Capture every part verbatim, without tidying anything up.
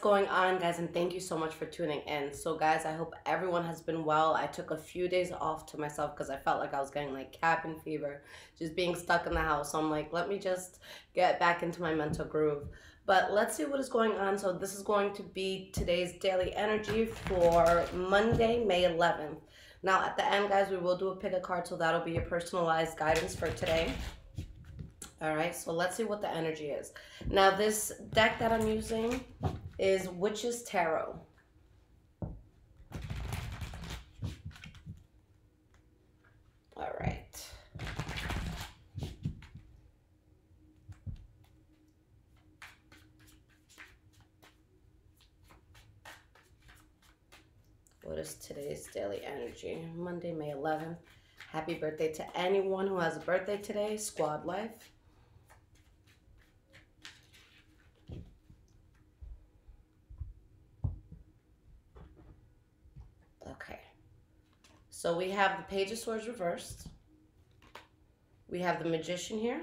Going on, guys, and thank you so much for tuning in. So guys, I hope everyone has been well. I took a few days off to myself because I felt like I was getting like cabin fever, just being stuck in the house. So I'm like, let me just get back into my mental groove. But let's see what is going on. So this is going to be today's daily energy for Monday, May eleventh. Now at the end, guys, we will do a pick a card, so that'll be your personalized guidance for today. All right, so let's see what the energy is. Now this deck that I'm using is Witches Tarot. All right. What is today's daily energy? Monday, May eleventh. Happy birthday to anyone who has a birthday today. Squad life. So we have the Page of Swords reversed, we have the Magician here,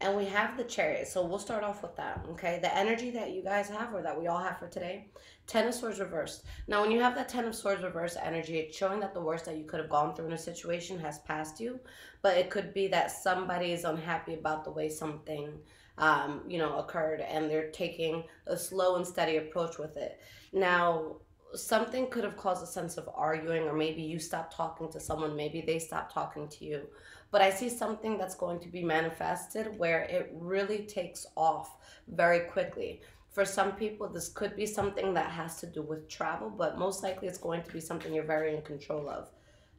and we have the Chariot. So we'll start off with that, okay? The energy that you guys have, or that we all have for today, Ten of Swords reversed. Now when you have that Ten of Swords reversed energy, it's showing that the worst that you could have gone through in a situation has passed you, but it could be that somebody is unhappy about the way something um, you know, occurred, and they're taking a slow and steady approach with it. Now, something could have caused a sense of arguing, or maybe you stopped talking to someone, maybe they stopped talking to you. But I see something that's going to be manifested where it really takes off very quickly. For some people, this could be something that has to do with travel, but most likely it's going to be something you're very in control of.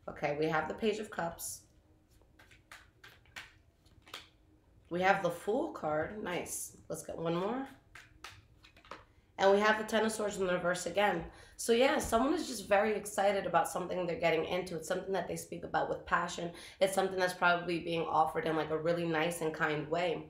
Okay, we have the Page of Cups. We have the Fool card. Nice. Let's get one more. And we have the Ten of Swords in the reverse again. So yeah, someone is just very excited about something they're getting into. It's something that they speak about with passion. It's something that's probably being offered in like a really nice and kind way.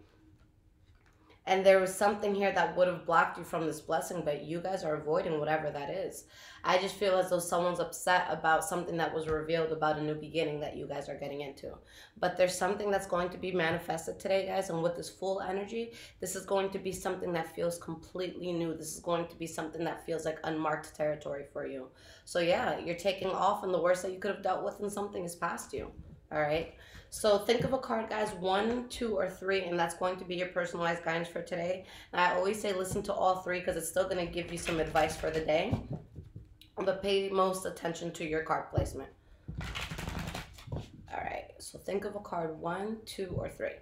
And there was something here that would have blocked you from this blessing, but you guys are avoiding whatever that is. I just feel as though someone's upset about something that was revealed about a new beginning that you guys are getting into. But there's something that's going to be manifested today, guys, and with this full energy, this is going to be something that feels completely new. This is going to be something that feels like unmarked territory for you. So yeah, you're taking off, and the worst that you could have dealt with and something is past you. All right, so think of a card, guys, one, two, or three, and that's going to be your personalized guidance for today. And I always say listen to all three because it's still going to give you some advice for the day. But pay most attention to your card placement. All right, so think of a card, one, two, or three.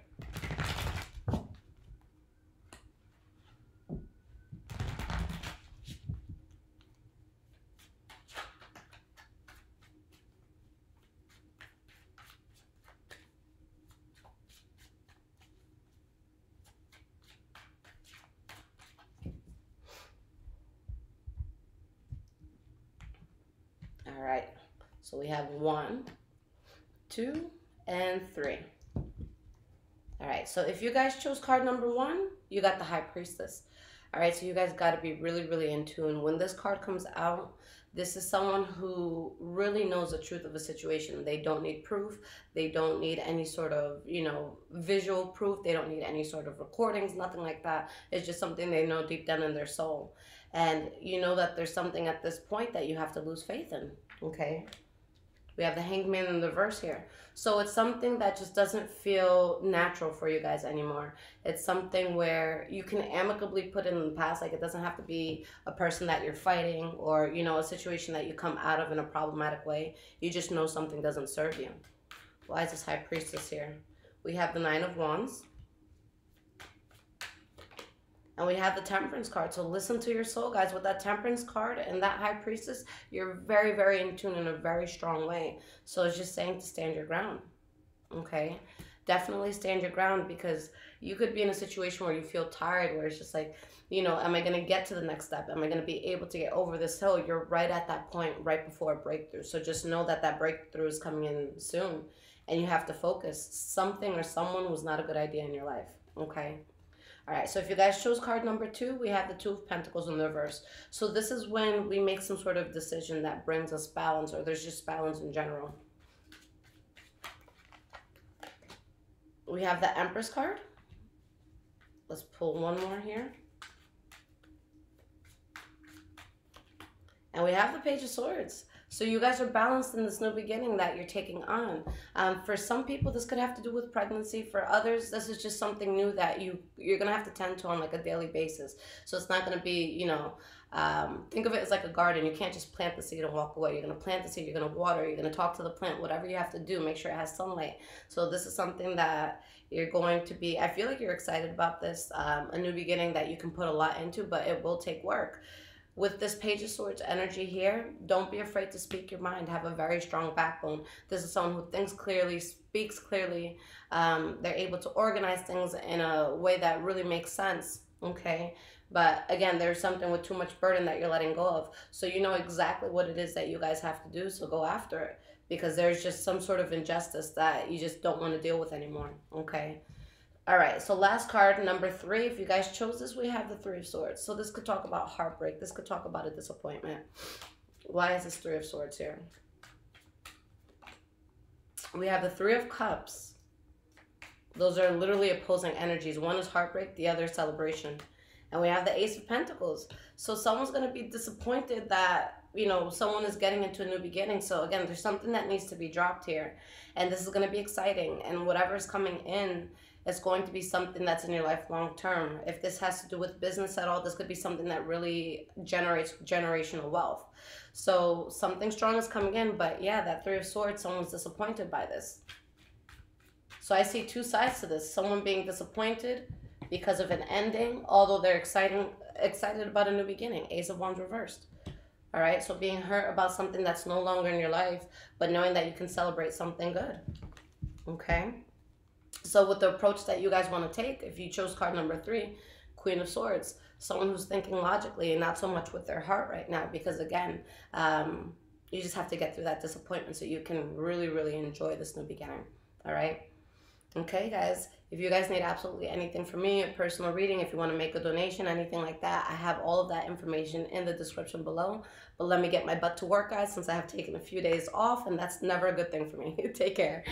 All right, so we have one, two, and three. All right, so if you guys chose card number one, you got the High Priestess. All right, so you guys got to be really, really in tune. When this card comes out, this is someone who really knows the truth of a situation. They don't need proof. They don't need any sort of, you know, visual proof. They don't need any sort of recordings, nothing like that. It's just something they know deep down in their soul. And you know that there's something at this point that you have to lose faith in. Okay, we have the Hangman in the reverse here. So it's something that just doesn't feel natural for you guys anymore. It's something where you can amicably put in the past. Like, it doesn't have to be a person that you're fighting, or, you know, a situation that you come out of in a problematic way. You just know something doesn't serve you. Why is this High Priestess here? We have the Nine of Wands. And we have the Temperance card. So listen to your soul, guys. With that Temperance card and that High Priestess, you're very, very in tune in a very strong way. So it's just saying to stand your ground, okay? Definitely stand your ground, because you could be in a situation where you feel tired, where it's just like, you know, am I going to get to the next step? Am I going to be able to get over this hill? You're right at that point, right before a breakthrough. So just know that that breakthrough is coming in soon, and you have to focus. Something or someone was not a good idea in your life, okay? All right, so if you guys chose card number two, we have the Two of Pentacles in the reverse. So this is when we make some sort of decision that brings us balance, or there's just balance in general. We have the Empress card. Let's pull one more here. And we have the Page of Swords. So you guys are balanced in this new beginning that you're taking on. Um, for some people, this could have to do with pregnancy. For others, this is just something new that you, you're going to have to tend to on like a daily basis. So it's not going to be, you know, um, think of it as like a garden. You can't just plant the seed and walk away. You're going to plant the seed. You're going to water. You're going to talk to the plant. Whatever you have to do, make sure it has sunlight. So this is something that you're going to be, I feel like you're excited about this, um, a new beginning that you can put a lot into, but it will take work. With this Page of Swords energy here, don't be afraid to speak your mind. Have a very strong backbone. This is someone who thinks clearly, speaks clearly. Um, they're able to organize things in a way that really makes sense, okay? But again, there's something with too much burden that you're letting go of. So you know exactly what it is that you guys have to do, so go after it. Because there's just some sort of injustice that you just don't want to deal with anymore, okay? All right, so last card, number three. If you guys chose this, we have the Three of Swords. So this could talk about heartbreak. This could talk about a disappointment. Why is this Three of Swords here? We have the Three of Cups. Those are literally opposing energies. One is heartbreak, the other is celebration. And we have the Ace of Pentacles. So someone's going to be disappointed that, you know, someone is getting into a new beginning. So again, there's something that needs to be dropped here. And this is going to be exciting. And whatever's coming in, it's going to be something that's in your life long term. If this has to do with business at all, this could be something that really generates generational wealth. So something strong is coming in, but yeah, that Three of Swords, someone's disappointed by this. So I see two sides to this. Someone being disappointed because of an ending, although they're exciting, excited about a new beginning. Ace of Wands reversed. All right, so being hurt about something that's no longer in your life, but knowing that you can celebrate something good, okay? So with the approach that you guys want to take, if you chose card number three, Queen of Swords, someone who's thinking logically and not so much with their heart right now, because again, um, you just have to get through that disappointment so you can really, really enjoy this new beginning, all right? Okay, guys, if you guys need absolutely anything from me, a personal reading, if you want to make a donation, anything like that, I have all of that information in the description below. But let me get my butt to work, guys, since I have taken a few days off, and that's never a good thing for me. Take care.